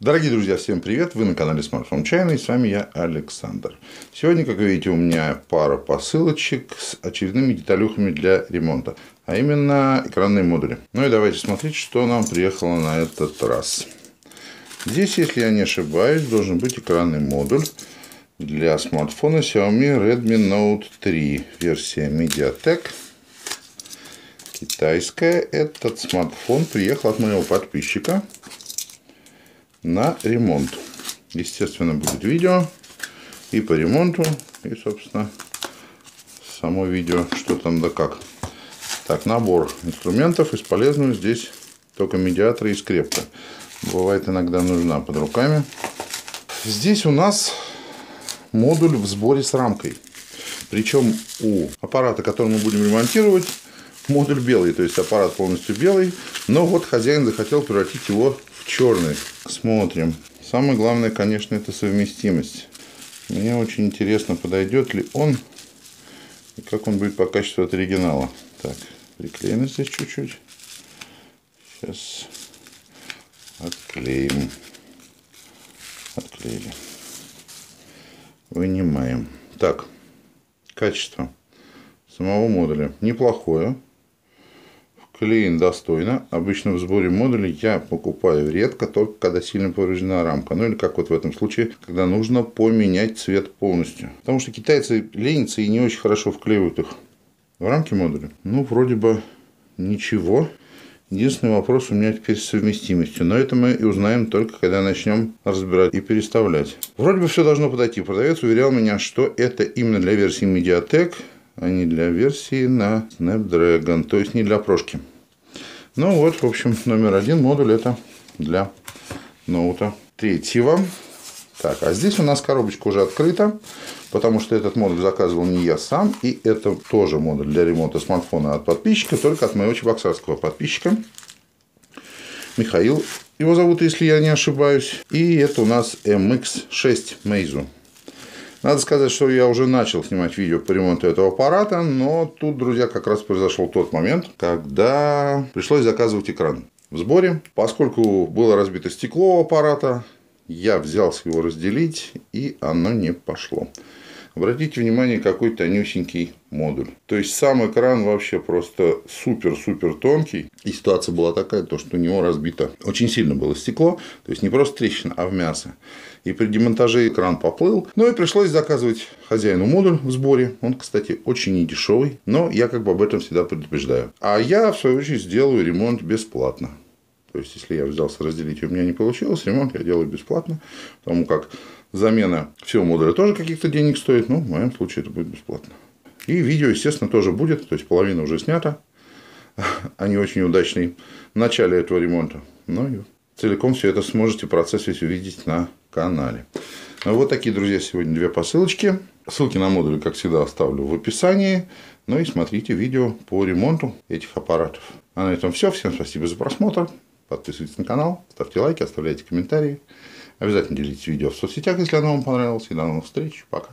Дорогие друзья, всем привет! Вы на канале Smartphone China и с вами я, Александр. Сегодня, как вы видите, у меня пара посылочек с очередными деталюхами для ремонта, а именно экранные модули. Ну и давайте смотреть, что нам приехало на этот раз. Здесь, если я не ошибаюсь, должен быть экранный модуль для смартфона Xiaomi Redmi Note 3, версия Mediatek. Китайская. Этот смартфон приехал от моего подписчика на ремонт. Естественно, будет видео и по ремонту, и, собственно, само видео, что там да как. Так, набор инструментов из полезного здесь только медиаторы и скрепка. Бывает иногда нужна под руками. Здесь у нас модуль в сборе с рамкой. Причем у аппарата, который мы будем ремонтировать, модуль белый, то есть аппарат полностью белый, но вот хозяин захотел превратить его в черный. Смотрим. Самое главное, конечно, это совместимость. Мне очень интересно, подойдет ли он и как он будет по качеству от оригинала. Так, приклеим здесь чуть-чуть. Сейчас отклеим. Отклеили. Вынимаем. Так, качество самого модуля неплохое. Клеен достойно. Обычно в сборе модулей я покупаю редко, только когда сильно повреждена рамка. Ну или как вот в этом случае, когда нужно поменять цвет полностью. Потому что китайцы ленятся и не очень хорошо вклеивают их в рамки модуля. Ну, вроде бы ничего. Единственный вопрос у меня теперь с совместимостью. Но это мы и узнаем только, когда начнем разбирать и переставлять. Вроде бы все должно подойти. Продавец уверял меня, что это именно для версии Mediatek, а не для версии на Snapdragon, то есть не для прошки. Ну вот, в общем, номер один модуль это для ноута третьего. Так, а здесь у нас коробочка уже открыта, потому что этот модуль заказывал не я сам, и это тоже модуль для ремонта смартфона от подписчика, только от моего чебоксарского подписчика. Михаил его зовут, если я не ошибаюсь. И это у нас MX6 Meizu. Надо сказать, что я уже начал снимать видео по ремонту этого аппарата, но тут, друзья, как раз произошел тот момент, когда пришлось заказывать экран в сборе. Поскольку было разбито стекло аппарата, я взялся его разделить, и оно не пошло. Обратите внимание, какой тонюсенький модуль. То есть сам экран вообще просто супер-супер тонкий. И ситуация была такая, то, что у него разбито очень сильно было стекло. То есть не просто трещина, а в мясо. И при демонтаже экран поплыл. Ну и пришлось заказывать хозяину модуль в сборе. Он, кстати, очень недешевый. Но я как бы об этом всегда предупреждаю. А я, в свою очередь, сделаю ремонт бесплатно. То есть если я взялся разделить, и у меня не получилось, ремонт я делаю бесплатно. Потому как замена всего модуля тоже каких-то денег стоит, но в моем случае это будет бесплатно. И видео, естественно, тоже будет, то есть половина уже снята, а не очень удачный в начале этого ремонта. Но и целиком все это сможете процесс весь увидеть на канале. Вот такие, друзья, сегодня две посылочки. Ссылки на модули, как всегда, оставлю в описании. Ну и смотрите видео по ремонту этих аппаратов. А на этом все. Всем спасибо за просмотр. Подписывайтесь на канал, ставьте лайки, оставляйте комментарии. Обязательно делитесь видео в соцсетях, если оно вам понравилось. И до новых встреч. Пока.